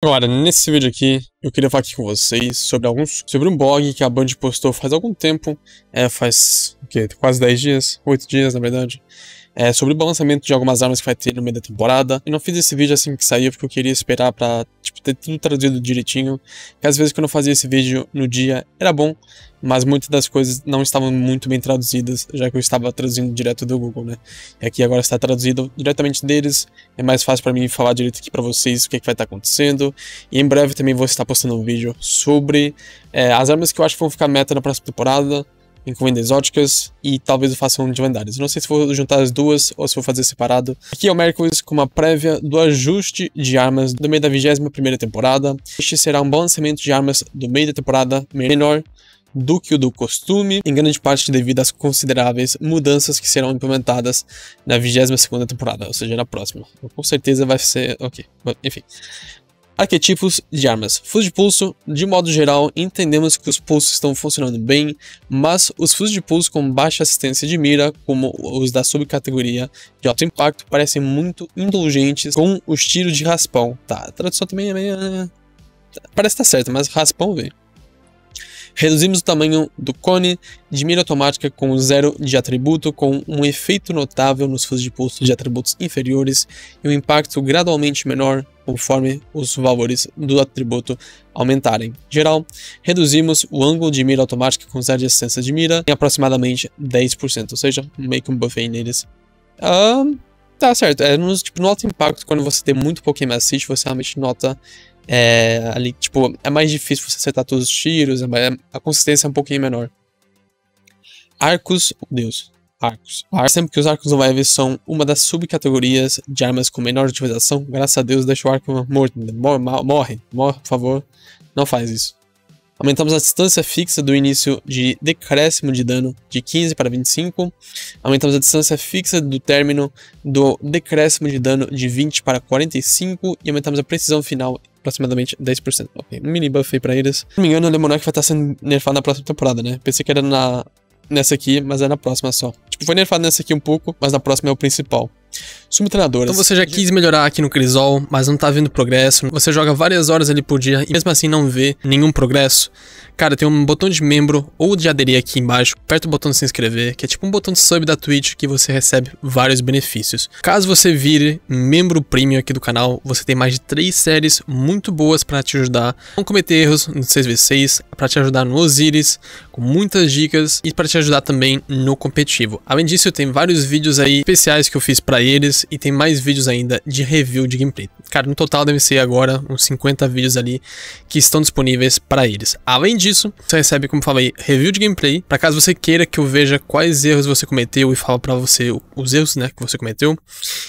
Agora, nesse vídeo aqui, eu queria falar aqui com vocês sobre um blog que a Band postou faz algum tempo, faz o quê? Quase 10 dias, 8 dias na verdade, sobre o balançamento de algumas armas que vai ter no meio da temporada. Eu não fiz esse vídeo assim que saiu porque eu queria esperar pra ter tudo traduzido direitinho, que às vezes quando eu fazia esse vídeo no dia era bom, mas muitas das coisas não estavam muito bem traduzidas, já que eu estava traduzindo direto do Google, né? E aqui agora está traduzido diretamente deles, é mais fácil para mim falar direito aqui para vocês o que vai estar acontecendo. E em breve também vou estar postando um vídeo sobre as armas que eu acho que vão ficar meta na próxima temporada, encomendas exóticas, e talvez eu faça um de lendários. Não sei se vou juntar as duas ou se vou fazer separado. Aqui é o Marcus com uma prévia do ajuste de armas do meio da 21ª temporada. Este será um balanceamento de armas do meio da temporada menor do que o do costume, em grande parte devido às consideráveis mudanças que serão implementadas na 22ª temporada, ou seja, na próxima. Com certeza vai ser... ok, enfim. Arquetipos de armas. Fuzil de pulso, de modo geral, entendemos que os pulsos estão funcionando bem, mas os fuzis de pulso com baixa assistência de mira, como os da subcategoria de alto impacto, parecem muito indulgentes com os tiros de raspão. Tá, a tradução também é meio... parece que tá certo, mas raspão vem. Reduzimos o tamanho do cone de mira automática com 0 de atributo, com um efeito notável nos fuzis de pulso de atributos inferiores e um impacto gradualmente menor conforme os valores do atributo aumentarem. Em geral, reduzimos o ângulo de mira automática com 0 de assistência de mira em aproximadamente 10%, ou seja, meio que um buffet neles. Tá certo, no alto impacto, quando você tem muito pouquinho mais assist, você realmente nota... ali, tipo, é mais difícil você acertar todos os tiros, a consistência é um pouquinho menor. Arcos, Arcos. Sempre que os arcos leves são uma das subcategorias de armas com menor utilização, graças a Deus deixa o arco morto. Morre, por favor, não faz isso. Aumentamos a distância fixa do início de decréscimo de dano de 15 para 25. Aumentamos a distância fixa do término do decréscimo de dano de 20 para 45. E aumentamos a precisão final aproximadamente 10%. Ok, um mini buff aí pra eles. Se não me engano, o Lemonarch vai estar sendo nerfado na próxima temporada, né? Pensei que era nessa aqui, mas é na próxima só. Tipo, foi nerfado nessa aqui um pouco, mas na próxima é o principal. Subtreinadoras. Então você já quis melhorar aqui no Crisol, mas não tá vendo progresso. Você joga várias horas ali por dia e mesmo assim não vê nenhum progresso. Cara, tem um botão de membro ou de aderir aqui embaixo. Aperta o botão de se inscrever, que é tipo um botão de sub da Twitch, que você recebe vários benefícios. Caso você vire membro premium aqui do canal, você tem mais de 3 séries muito boas pra te ajudar a não cometer erros no 6v6, pra te ajudar no Osiris, com muitas dicas, e pra te ajudar também no competitivo. Além disso, tem vários vídeos aí especiais que eu fiz pra eles, e tem mais vídeos ainda de review de gameplay. Cara, no total deve ser agora uns 50 vídeos ali que estão disponíveis para eles. Além disso, você recebe, como eu falei, review de gameplay, para caso você queira que eu veja quais erros você cometeu e fala para você os erros, né, que você cometeu.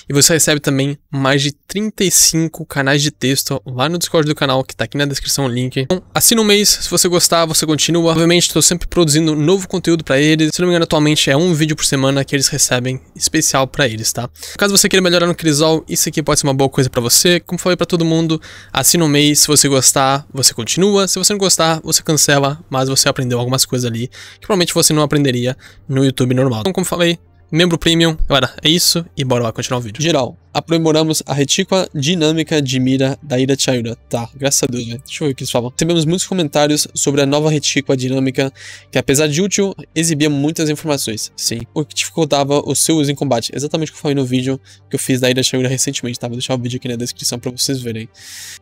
E você recebe também mais de 35 canais de texto lá no Discord do canal, que tá aqui na descrição o link. Então, assina um mês, se você gostar, você continua. Obviamente, estou sempre produzindo novo conteúdo para eles. Se não me engano, atualmente é um vídeo por semana que eles recebem especial para eles, tá? Caso você queira melhorar no Crisol, isso aqui pode ser uma boa coisa pra você. Como falei pra todo mundo, assina um mês, se você gostar, você continua. Se você não gostar, você cancela, mas você aprendeu algumas coisas ali que provavelmente você não aprenderia no YouTube normal. Então, como falei, membro premium. Agora, é isso e bora lá continuar o vídeo. Geral, aprimoramos a retícula dinâmica de mira da Ira Chayura. Tá, graças a Deus, velho. Deixa eu ver o que eles falam. Recebemos muitos comentários sobre a nova retícula dinâmica, que apesar de útil, exibia muitas informações. Sim, o que dificultava o seu uso em combate. Exatamente o que eu falei no vídeo que eu fiz da Ira Chayura recentemente, tá? Vou deixar o vídeo aqui na descrição pra vocês verem.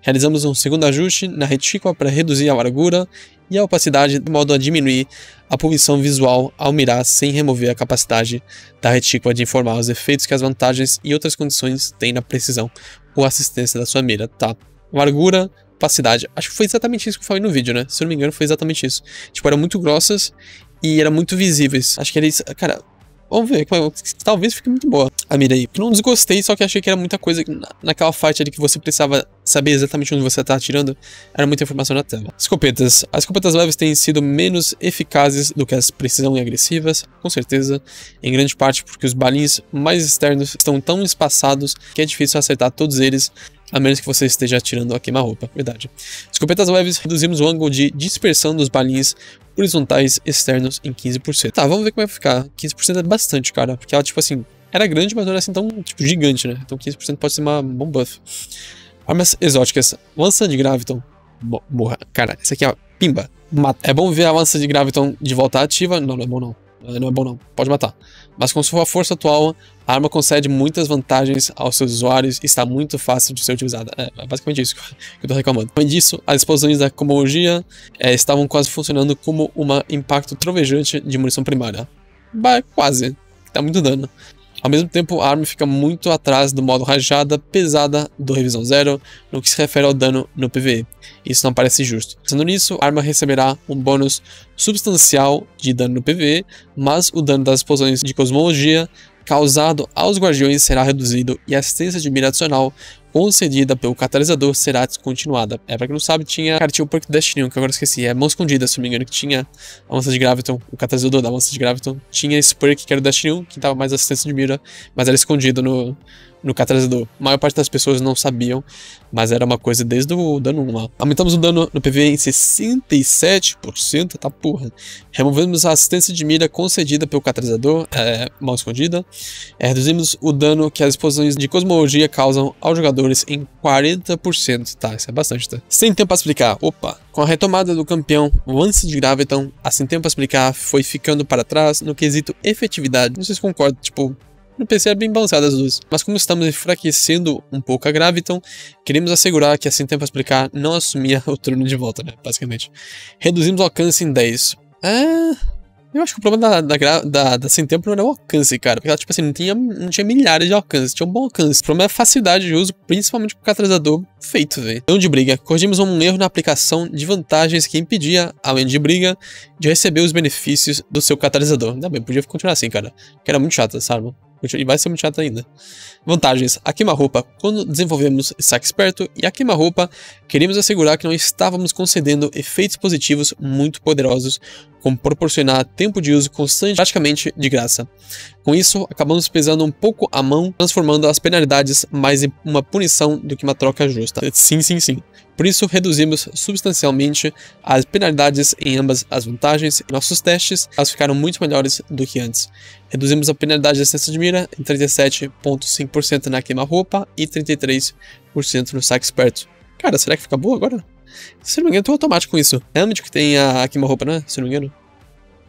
Realizamos um segundo ajuste na retícula para reduzir a largura e a opacidade, de modo a diminuir a poluição visual ao mirar sem remover a capacidade da retícula de informar os efeitos que as vantagens e outras condições têm na precisão ou assistência da sua mira, tá? Largura, opacidade, acho que foi exatamente isso que eu falei no vídeo, né? Se eu não me engano foi exatamente isso. Tipo, eram muito grossas e eram muito visíveis, acho que era isso, cara... Vamos ver, talvez fique muito boa a mira aí. Não desgostei, só que achei que era muita coisa naquela fight ali que você precisava saber exatamente onde você tá atirando. Era muita informação na tela. Escopetas. As escopetas leves têm sido menos eficazes do que as precisão e agressivas, com certeza. Em grande parte porque os balins mais externos estão tão espaçados que é difícil acertar todos eles, a menos que você esteja atirando a queima-roupa, verdade. Escopetas leves, reduzimos o ângulo de dispersão dos balins horizontais externos em 15%. Tá, vamos ver como vai ficar. 15% é bastante, cara, porque ela, tipo assim, era grande, mas não era assim tão, tipo, gigante, né? Então 15% pode ser um bom buff. Armas exóticas. Lança de graviton. Morra. Cara, isso aqui é pimba. Mata. É bom ver a lança de graviton de volta ativa. Não, não é bom não. Não é bom não. Pode matar. Mas com sua força atual, a arma concede muitas vantagens aos seus usuários e está muito fácil de ser utilizada. É basicamente isso que eu tô reclamando. Além disso, as explosões da comologia estavam quase funcionando como um impacto trovejante de munição primária. Bah, quase. Dá muito dano. Ao mesmo tempo, a arma fica muito atrás do modo rajada pesada do Revisão Zero no que se refere ao dano no PvE. Isso não parece justo. Sendo nisso, a arma receberá um bônus substancial de dano no PvE, mas o dano das explosões de cosmologia causado aos guardiões será reduzido e a assistência de mira adicional concedida pelo catalisador será descontinuada. É, pra quem não sabe, tinha o perk do Destiny, que agora esqueci, é mão escondida, se não me engano, que tinha a lança de graviton, o catalisador da lança de graviton, tinha esse perk que era o Destiny, que dava mais assistência de mira, mas era escondido no catalisador. A maior parte das pessoas não sabiam, mas era uma coisa desde o dano 1 lá. Aumentamos o dano no PvE em 67%, tá porra. Removemos a assistência de mira concedida pelo catalisador, mão escondida. Reduzimos o dano que as explosões de cosmologia causam aos jogadores em 40%, tá, isso é bastante, tá. Sem Tempo pra Explicar, opa. Com a retomada do campeão Lança de Graviton, a Sem Tempo pra Explicar foi ficando para trás no quesito efetividade. Não sei se concordam, tipo... No PC é bem balanceado as duas, mas como estamos enfraquecendo um pouco a Graviton, queremos assegurar que a Sem Tempo pra Explicar não assumia o trono de volta, né, basicamente. Reduzimos o alcance em 10. Eu acho que o problema da Sem Tempo não era o alcance, cara, porque ela, tipo assim, não tinha milhares de alcance, tinha um bom alcance. O problema é a facilidade de uso, principalmente com o catalisador feito, velho. Então de briga, corrigimos um erro na aplicação de vantagens que impedia, além de briga, de receber os benefícios do seu catalisador. Ainda bem, podia continuar assim, cara, que era muito chato essa arma. E vai ser muito chato ainda. Vantagens. A queima-roupa. Quando desenvolvemos saque esperto e a queima-roupa, queríamos assegurar que não estávamos concedendo efeitos positivos muito poderosos, como proporcionar tempo de uso constante praticamente de graça. Com isso, acabamos pesando um pouco a mão, transformando as penalidades mais em uma punição do que uma troca justa. Sim, sim, sim. Por isso, reduzimos substancialmente as penalidades em ambas as vantagens. Em nossos testes, elas ficaram muito melhores do que antes. Reduzimos a penalidade de assistência de mira em 37,5% na queima-roupa e 33% no saque esperto. Cara, será que fica boa agora? Se não me engano, eu tô automático com isso. É onde que tem a queima-roupa, né? Se não me engano.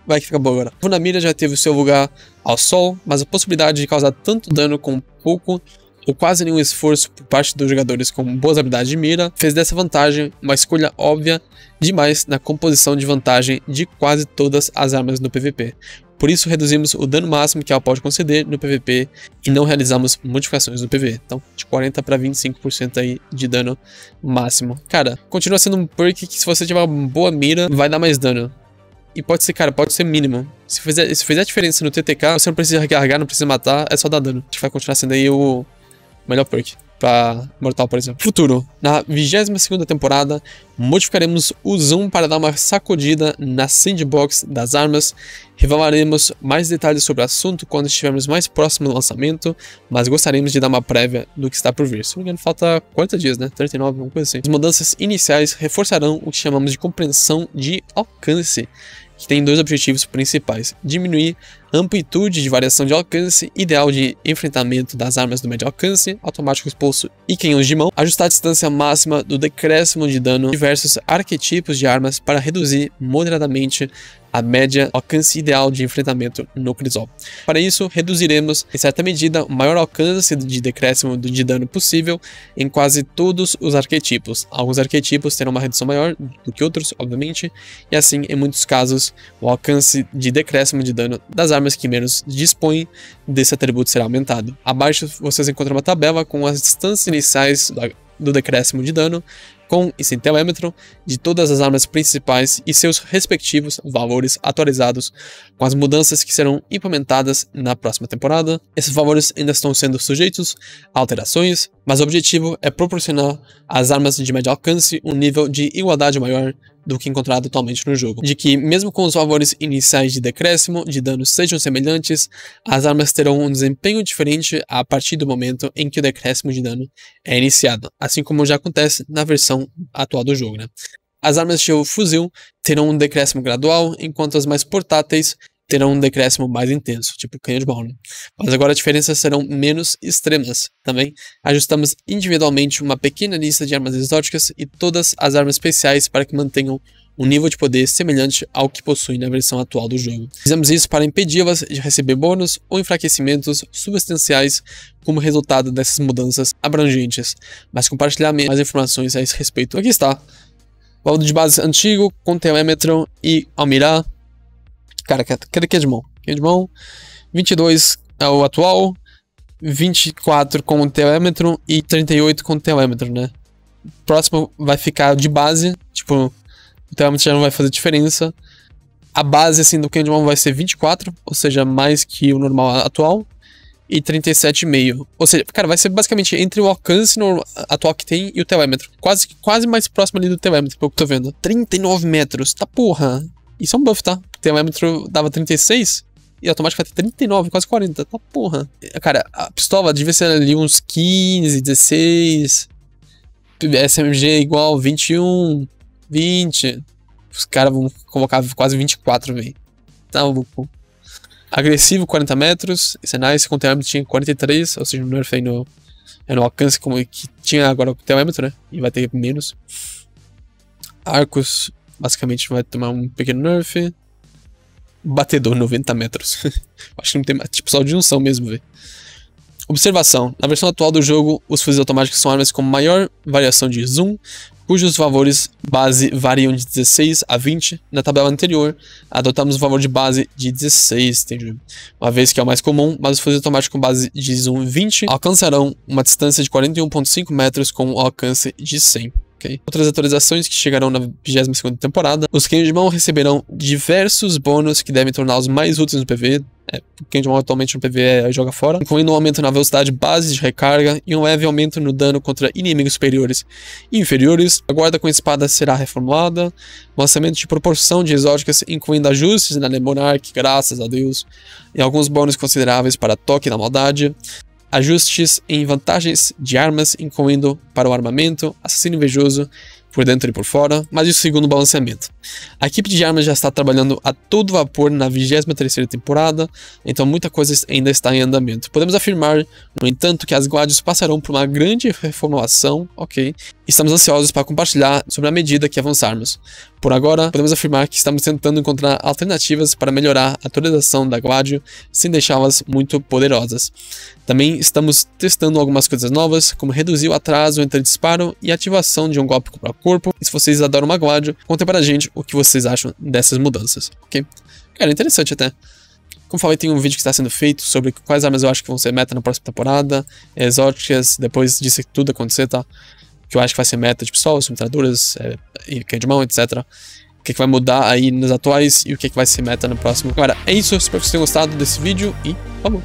Vai que fica boa agora. Vuna Mira já teve o seu lugar ao sol, mas a possibilidade de causar tanto dano com pouco... ou quase nenhum esforço por parte dos jogadores com boas habilidades de mira, fez dessa vantagem uma escolha óbvia demais na composição de vantagem de quase todas as armas no PvP. Por isso reduzimos o dano máximo que ela pode conceder no PvP e não realizamos modificações no PvE. Então, de 40% para 25% aí de dano máximo. Cara, continua sendo um perk que se você tiver uma boa mira, vai dar mais dano. E pode ser, cara, pode ser mínimo. Se fizer a diferença no TTK, você não precisa recarregar, não precisa matar, é só dar dano. A gente vai continuar sendo aí o... melhor perk para Mortal, por exemplo. Futuro. Na 22ª temporada, modificaremos o zoom para dar uma sacudida na sandbox das armas. Revelaremos mais detalhes sobre o assunto quando estivermos mais próximo do lançamento, mas gostaríamos de dar uma prévia do que está por vir. Se não me engano, falta 40 dias, né? 39, alguma coisa assim. As mudanças iniciais reforçarão o que chamamos de compreensão de alcance, que tem dois objetivos principais: diminuir a amplitude de variação de alcance, ideal de enfrentamento das armas do médio alcance, automáticos pulso e canhões de mão, ajustar a distância máxima do decréscimo de dano, diversos arquetipos de armas para reduzir moderadamente a média alcance ideal de enfrentamento no crisol. Para isso, reduziremos, em certa medida, o maior alcance de decréscimo de dano possível em quase todos os arquetipos. Alguns arquetipos terão uma redução maior do que outros, obviamente, e assim, em muitos casos, o alcance de decréscimo de dano das armas que menos dispõem desse atributo será aumentado. Abaixo, vocês encontram uma tabela com as distâncias iniciais do decréscimo de dano, com e sem telêmetro, de todas as armas principais e seus respectivos valores atualizados com as mudanças que serão implementadas na próxima temporada. Esses valores ainda estão sendo sujeitos a alterações, mas o objetivo é proporcionar às armas de médio alcance um nível de igualdade maior do que encontrado atualmente no jogo, de que mesmo com os valores iniciais de decréscimo de dano sejam semelhantes, as armas terão um desempenho diferente a partir do momento em que o decréscimo de dano é iniciado, assim como já acontece na versão atual do jogo, né? As armas de fuzil terão um decréscimo gradual, enquanto as mais portáteis terão um decréscimo mais intenso, tipo canhão de baú, né? Mas agora as diferenças serão menos extremas. Também ajustamos individualmente uma pequena lista de armas exóticas e todas as armas especiais para que mantenham um nível de poder semelhante ao que possui na versão atual do jogo. Fizemos isso para impedi-las de receber bônus ou enfraquecimentos substanciais como resultado dessas mudanças abrangentes, mas compartilhar mais informações a esse respeito. Aqui está. O áudio de base antigo, com Telemetron e Almirá. Cara, cadê que é de mão? Que é de mão? 22 é o atual, 24 com o Telemetron e 38 com o Telemetron, né? O próximo vai ficar de base, tipo... Então já não vai fazer diferença. A base assim do Candyman vai ser 24, ou seja, mais que o normal atual, e 37,5. Ou seja, cara, vai ser basicamente entre o alcance atual que tem e o telemetro. Quase mais próximo ali do telemetro, pelo que eu tô vendo. 39 metros, tá porra. Isso é um buff, tá? O telemetro dava 36 e automaticamente vai ter 39, quase 40, tá porra. Cara, a pistola devia ser ali uns 15, 16. SMG igual 21. 20. Os caras vão colocar quase 24, velho. Tá louco. Agressivo, 40 metros. Esse é nice. Com o telemetro tinha 43. Ou seja, o nerf aí no alcance como que tinha agora o telemetro, né? E vai ter menos. Arcos, basicamente, vai tomar um pequeno nerf. Batedor, 90 metros. Acho que não tem mais. Tipo, só de junção mesmo, velho. Observação. Na versão atual do jogo, os fuzis automáticos são armas com maior variação de zoom, cujos valores base variam de 16 a 20. Na tabela anterior, adotamos o valor de base de 16, entendi. Uma vez que é o mais comum, mas os fuzis automáticos com base de zoom 20 alcançarão uma distância de 41,5 metros com um alcance de 100. Okay. Outras atualizações que chegarão na 22ª temporada, os canhões de mão receberão diversos bônus que devem torná-los mais úteis no PV. O canhão de mão atualmente no PV joga fora, incluindo um aumento na velocidade base de recarga e um leve aumento no dano contra inimigos superiores e inferiores. A guarda com espada será reformulada, lançamento de proporção de exóticas, incluindo ajustes na Lemonarch, graças a Deus, e alguns bônus consideráveis para Toque da Maldade. Ajustes em vantagens de armas, incluindo para o armamento, assassino invejoso, por dentro e por fora, mas isso segundo o balanceamento. A equipe de armas já está trabalhando a todo vapor na 23ª temporada, então muita coisa ainda está em andamento. Podemos afirmar, no entanto, que as Gládios passarão por uma grande reformulação, ok? Estamos ansiosos para compartilhar sobre a medida que avançarmos. Por agora, podemos afirmar que estamos tentando encontrar alternativas para melhorar a atualização da Gládio sem deixá-las muito poderosas. Também estamos testando algumas coisas novas, como reduzir o atraso entre disparo e ativação de um golpe corpo a corpo. E se vocês adoram uma Gládio, contem para a gente o que vocês acham dessas mudanças, ok? Cara, interessante até. Como falei, tem um vídeo que está sendo feito sobre quais armas eu acho que vão ser meta na próxima temporada, exóticas, depois disso que tudo acontecer, tá? Que eu acho que vai ser meta de pistolas, submetradoras, canhão de mão, etc. O que é que vai mudar aí nos atuais e o que é que vai ser meta no próximo. Agora, é isso. Espero que vocês tenham gostado desse vídeo e falou!